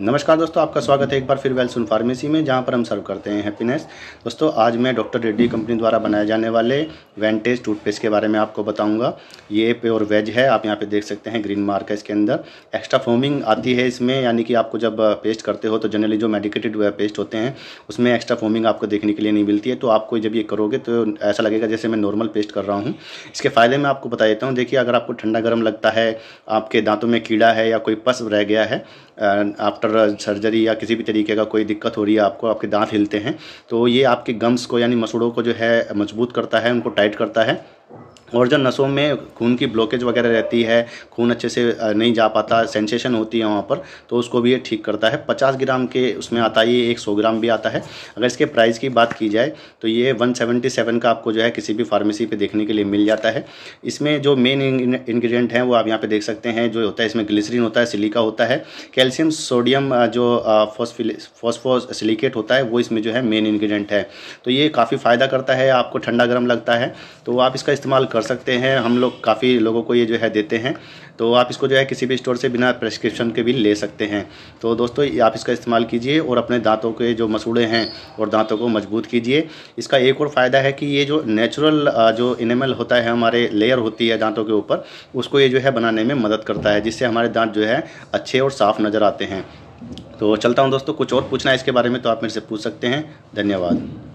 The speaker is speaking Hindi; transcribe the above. नमस्कार दोस्तों, आपका स्वागत है एक बार फिर वेलसुन फार्मेसी में, जहां पर हम सर्व करते हैं हैप्पीनेस। दोस्तों आज मैं डॉक्टर रेड्डी कंपनी द्वारा बनाए जाने वाले वेंटेज टूथपेस्ट के बारे में आपको बताऊंगा। ये प्योर वेज है, आप यहां पे देख सकते हैं ग्रीन मार्क है इसके अंदर। एक्स्ट्रा फोमिंग आती है इसमें, यानी कि आपको जब पेस्ट करते हो तो जनरली जो मेडिकेटेड पेस्ट होते हैं उसमें एक्स्ट्रा फोमिंग आपको देखने के लिए नहीं मिलती है। तो आपको जब ये करोगे तो ऐसा लगेगा जैसे मैं नॉर्मल पेस्ट कर रहा हूँ। इसके फ़ायदे मैं आपको बता देता हूँ। देखिए, अगर आपको ठंडा गर्म लगता है, आपके दांतों में कीड़ा है या कोई पस रह गया है आफ्टर सर्जरी या किसी भी तरीके का कोई दिक्कत हो रही है आपको, आपके दांत हिलते हैं, तो ये आपके गम्स को यानी मसूड़ों को जो है मजबूत करता है, उनको टाइट करता है। और जब नसों में खून की ब्लॉकेज वगैरह रहती है, खून अच्छे से नहीं जा पाता, सेंसेशन होती है वहाँ पर, तो उसको भी ये ठीक करता है। 50 ग्राम के उसमें आता है ये, 100 ग्राम भी आता है। अगर इसके प्राइस की बात की जाए तो ये 177 का आपको जो है किसी भी फार्मेसी पे देखने के लिए मिल जाता है। इसमें जो मेन इन्ग्रीडियंट हैं वो आप यहाँ पर देख सकते हैं। जो होता है इसमें ग्लिसरीन होता है, सिलिका होता है, कैल्शियम सोडियम जो फॉस्फोसिलिकेट होता है वो इसमें जो है मेन इन्ग्रीडियंट है। तो ये काफ़ी फ़ायदा करता है। आपको ठंडा गर्म लगता है तो आप इसका इस्तेमाल सकते हैं। हम लोग काफ़ी लोगों को ये जो है देते हैं, तो आप इसको जो है किसी भी स्टोर से बिना प्रेस्क्रिप्शन के भी ले सकते हैं। तो दोस्तों आप इसका इस्तेमाल कीजिए और अपने दांतों के जो मसूड़े हैं और दांतों को मजबूत कीजिए। इसका एक और फ़ायदा है कि ये जो नेचुरल जो इनेमल होता है, हमारे लेयर होती है दांतों के ऊपर, उसको ये जो है बनाने में मदद करता है, जिससे हमारे दांत जो है अच्छे और साफ नज़र आते हैं। तो चलता हूँ दोस्तों, कुछ और पूछना है इसके बारे में तो आप मेरे से पूछ सकते हैं। धन्यवाद।